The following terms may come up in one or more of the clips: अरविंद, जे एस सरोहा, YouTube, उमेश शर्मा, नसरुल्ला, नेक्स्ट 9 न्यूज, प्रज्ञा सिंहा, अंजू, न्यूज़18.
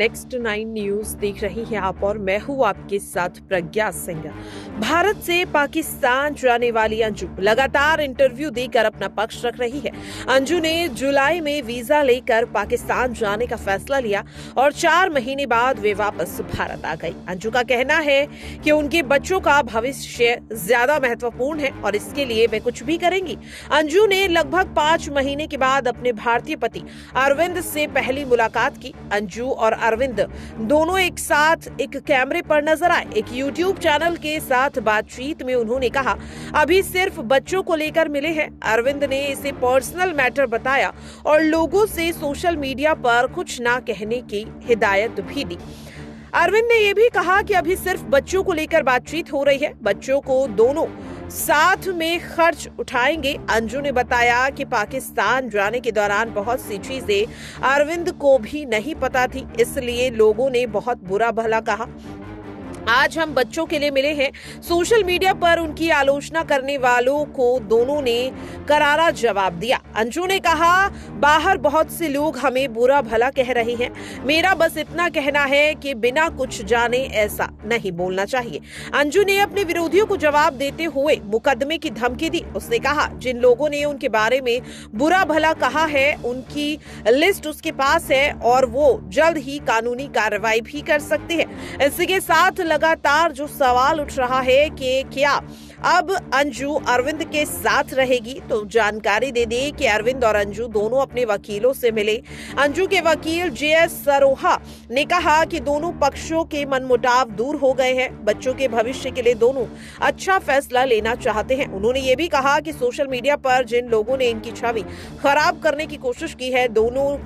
नेक्स्ट 9 न्यूज देख रही हैं आप और मैं हूँ आपके साथ प्रज्ञा सिंहा। भारत से पाकिस्तान जाने वाली अंजू लगातार इंटरव्यू देकर अपना पक्ष रख रही है। अंजू ने जुलाई में वीजा लेकर पाकिस्तान जाने का फैसला लिया और 4 महीने बाद वे वापस भारत आ गई। अंजू का कहना है कि उनके बच्चों का भविष्य ज्यादा महत्वपूर्ण है और इसके लिए वे कुछ भी करेंगी। अंजू ने लगभग 5 महीने के बाद अपने भारतीय पति अरविंद से पहली मुलाकात की। अंजू और अरविंद दोनों एक साथ एक कैमरे पर नजर आए। एक YouTube चैनल के साथ बातचीत में उन्होंने कहा, अभी सिर्फ बच्चों को लेकर मिले हैं। अरविंद ने इसे पर्सनल मैटर बताया और लोगों से सोशल मीडिया पर कुछ ना कहने की हिदायत भी दी। अरविंद ने यह भी कहा कि अभी सिर्फ बच्चों को लेकर बातचीत हो रही है, बच्चों को दोनों साथ में खर्च उठाएंगे। अंजू ने बताया कि पाकिस्तान जाने के दौरान बहुत सी चीजें अरविंद को भी नहीं पता थी, इसलिए लोगों ने बहुत बुरा भला कहा। आज हम बच्चों के लिए मिले हैं। सोशल मीडिया पर उनकी आलोचना करने वालों को दोनों ने करारा जवाब दिया। अंजू ने कहा, बाहर बहुत से लोग हमें बुरा भला कह रहे हैं, मेरा बस इतना कहना है कि बिना कुछ जाने ऐसा नहीं बोलना चाहिए। अंजू ने अपने विरोधियों को जवाब देते हुए मुकदमे की धमकी दी। उसने कहा, जिन लोगों ने उनके बारे में बुरा भला कहा है उनकी लिस्ट उसके पास है और वो जल्द ही कानूनी कार्रवाई भी कर सकते हैं। इसी के साथ लगातार जो सवाल उठ रहा है कि क्या अब अंजू अरविंद के साथ रहेगी, तो जानकारी दे दें कि अरविंद और अंजू दोनों अपने वकीलों से मिले। अंजू के वकील जे एस सरोहा ने कहा कि दोनों पक्षों के मनमुटाव दूर हो गए हैं, बच्चों के भविष्य के लिए दोनों अच्छा फैसला लेना चाहते हैं। उन्होंने ये भी कहा कि सोशल मीडिया पर जिन लोगों ने इनकी छवि खराब करने की कोशिश की है, दोनों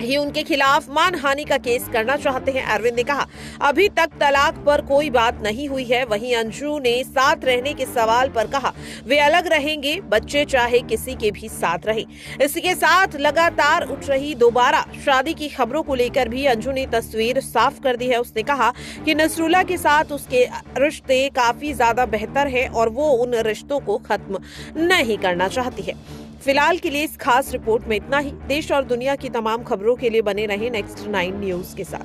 ही उनके खिलाफ मानहानि का केस करना चाहते हैं। अरविंद ने कहा, अभी तक तलाक पर कोई बात नहीं हुई है। वहीं अंजू ने साथ रहने के सवाल पर कहा, वे अलग रहेंगे, बच्चे चाहे किसी के भी साथ रहे। इसी के साथ लगातार उठ रही दोबारा शादी की खबरों को लेकर भी अंजू ने तस्वीर साफ कर दी है। उसने कहा कि नसरुल्ला के साथ उसके रिश्ते काफी ज्यादा बेहतर है और वो उन रिश्तों को खत्म नहीं करना चाहती है। फिलहाल के लिए इस खास रिपोर्ट में इतना ही। देश और दुनिया की तमाम खबरों के लिए बने रहें नेक्स्ट 9 न्यूज के साथ।